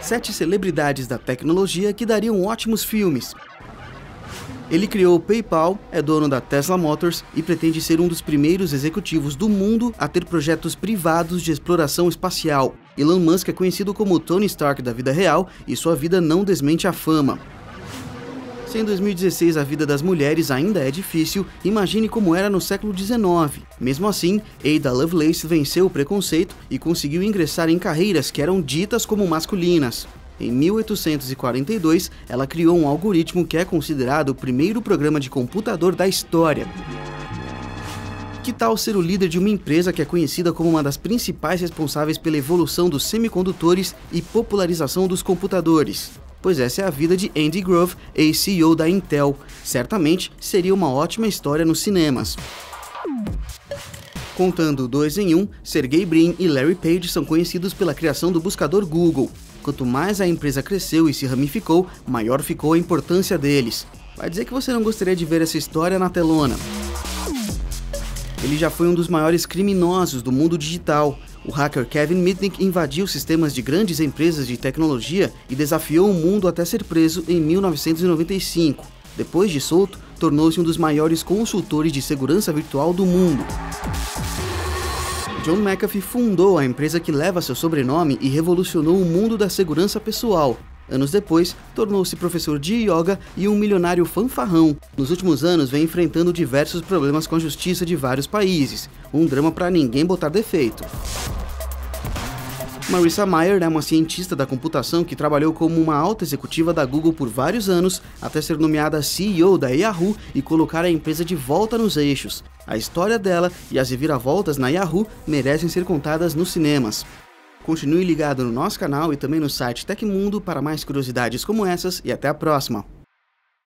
7 celebridades da tecnologia que dariam ótimos filmes. Ele criou o PayPal, é dono da Tesla Motors e pretende ser um dos primeiros executivos do mundo a ter projetos privados de exploração espacial. Elon Musk é conhecido como Tony Stark da vida real e sua vida não desmente a fama. Se em 2016 a vida das mulheres ainda é difícil, imagine como era no século XIX. Mesmo assim, Ada Lovelace venceu o preconceito e conseguiu ingressar em carreiras que eram ditas como masculinas. Em 1842, ela criou um algoritmo que é considerado o primeiro programa de computador da história. Que tal ser o líder de uma empresa que é conhecida como uma das principais responsáveis pela evolução dos semicondutores e popularização dos computadores? Pois essa é a vida de Andy Grove, ex-CEO da Intel. Certamente seria uma ótima história nos cinemas. Contando 2 em 1, Sergey Brin e Larry Page são conhecidos pela criação do buscador Google. Quanto mais a empresa cresceu e se ramificou, maior ficou a importância deles. Vai dizer que você não gostaria de ver essa história na telona. Ele já foi um dos maiores criminosos do mundo digital. O hacker Kevin Mitnick invadiu sistemas de grandes empresas de tecnologia e desafiou o mundo até ser preso em 1995. Depois de solto, tornou-se um dos maiores consultores de segurança virtual do mundo. John McAfee fundou a empresa que leva seu sobrenome e revolucionou o mundo da segurança pessoal. Anos depois, tornou-se professor de yoga e um milionário fanfarrão. Nos últimos anos, vem enfrentando diversos problemas com a justiça de vários países. Um drama para ninguém botar defeito. Marissa Mayer é uma cientista da computação que trabalhou como uma alta executiva da Google por vários anos, até ser nomeada CEO da Yahoo e colocar a empresa de volta nos eixos. A história dela e as reviravoltas na Yahoo merecem ser contadas nos cinemas. Continue ligado no nosso canal e também no site TecMundo para mais curiosidades como essas e até a próxima!